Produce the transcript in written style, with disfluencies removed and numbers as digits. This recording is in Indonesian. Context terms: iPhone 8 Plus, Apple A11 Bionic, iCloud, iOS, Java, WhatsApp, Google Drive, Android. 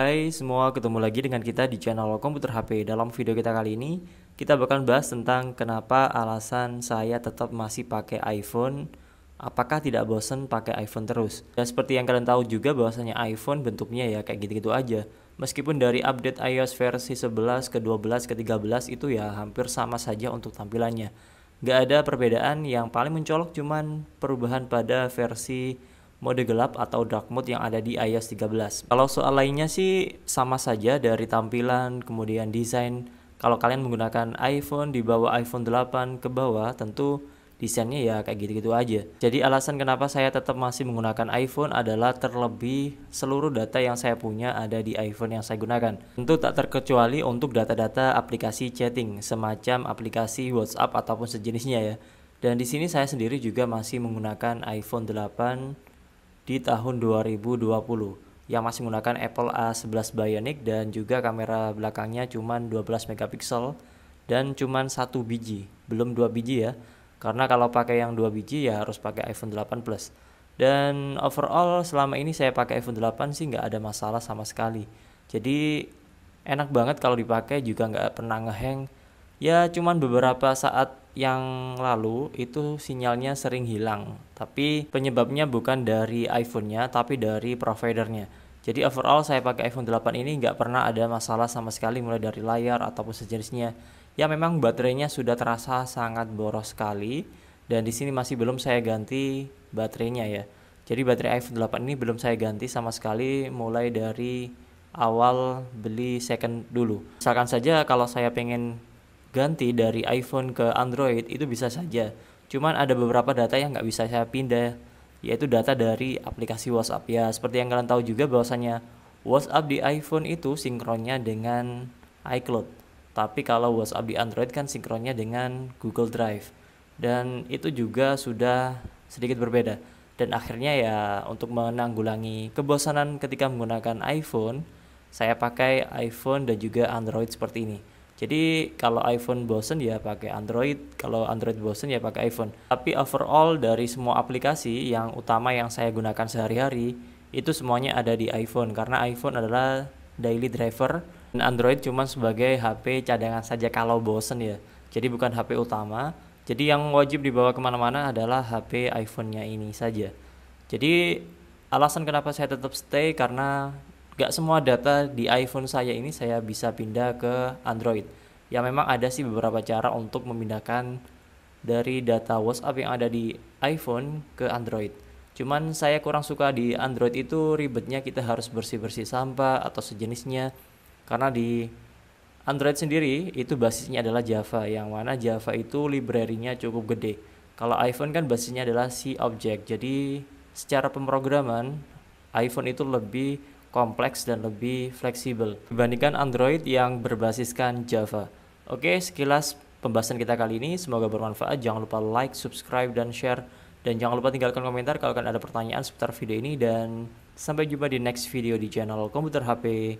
Hai semua, ketemu lagi dengan kita di channel Komputer HP. Dalam video kita kali ini, kita bakal bahas tentang kenapa alasan saya tetap masih pakai iPhone. Apakah tidak bosan pakai iPhone terus? Dan seperti yang kalian tahu juga bahwasanya iPhone bentuknya ya kayak gitu-gitu aja. Meskipun dari update iOS versi 11 ke 12 ke 13 itu ya hampir sama saja untuk tampilannya. Gak ada perbedaan, yang paling mencolok cuman perubahan pada versi mode gelap atau dark mode yang ada di iOS 13. Kalau soal lainnya sih sama saja dari tampilan, kemudian desain. Kalau kalian menggunakan iPhone di bawah iPhone 8 ke bawah, tentu desainnya ya kayak gitu-gitu aja. Jadi alasan kenapa saya tetap masih menggunakan iPhone adalah terlebih seluruh data yang saya punya ada di iPhone yang saya gunakan. Tentu tak terkecuali untuk data-data aplikasi chatting, semacam aplikasi WhatsApp ataupun sejenisnya ya. Dan di sini saya sendiri juga masih menggunakan iPhone 8 di tahun 2020 yang masih menggunakan Apple A11 Bionic dan juga kamera belakangnya cuman 12 MP dan cuman 1 biji, belum 2 biji ya, karena kalau pakai yang 2 biji ya harus pakai iPhone 8 Plus. Dan overall selama ini saya pakai iPhone 8 sih nggak ada masalah sama sekali, jadi enak banget kalau dipakai, juga nggak pernah ngehang ya. Cuman beberapa saat yang lalu itu sinyalnya sering hilang, tapi penyebabnya bukan dari iPhone-nya tapi dari providernya. Jadi overall saya pakai iPhone 8 ini nggak pernah ada masalah sama sekali, mulai dari layar ataupun sejenisnya. Ya memang baterainya sudah terasa sangat boros sekali, dan di sini masih belum saya ganti baterainya ya. Jadi baterai iPhone 8 ini belum saya ganti sama sekali mulai dari awal beli second dulu. Misalkan saja kalau saya pengen ganti dari iPhone ke Android itu bisa saja, cuman ada beberapa data yang nggak bisa saya pindah, yaitu data dari aplikasi WhatsApp ya. Seperti yang kalian tahu juga bahwasanya WhatsApp di iPhone itu sinkronnya dengan iCloud, tapi kalau WhatsApp di Android kan sinkronnya dengan Google Drive, dan itu juga sudah sedikit berbeda. Dan akhirnya ya untuk menanggulangi kebosanan ketika menggunakan iPhone, saya pakai iPhone dan juga Android seperti ini. Jadi kalau iPhone bosen ya pakai Android, kalau Android bosen ya pakai iPhone. Tapi overall dari semua aplikasi yang utama yang saya gunakan sehari-hari itu semuanya ada di iPhone, karena iPhone adalah daily driver dan Android cuma sebagai HP cadangan saja kalau bosen ya. Jadi bukan HP utama. Jadi yang wajib dibawa kemana-mana adalah HP iPhone-nya ini saja. Jadi alasan kenapa saya tetap stay karena gak semua data di iPhone saya ini saya bisa pindah ke Android. Ya memang ada sih beberapa cara untuk memindahkan dari data WhatsApp yang ada di iPhone ke Android. Cuman saya kurang suka di Android itu ribetnya kita harus bersih-bersih sampah atau sejenisnya. Karena di Android sendiri itu basisnya adalah Java, yang mana Java itu library-nya cukup gede. Kalau iPhone kan basisnya adalah C Object. Jadi secara pemrograman iPhone itu lebih kompleks dan lebih fleksibel dibandingkan Android yang berbasiskan Java. Oke, sekilas pembahasan kita kali ini, semoga bermanfaat. Jangan lupa like, subscribe, dan share. Dan jangan lupa tinggalkan komentar kalau ada pertanyaan seputar video ini. Dan sampai jumpa di next video di channel Komputer HP.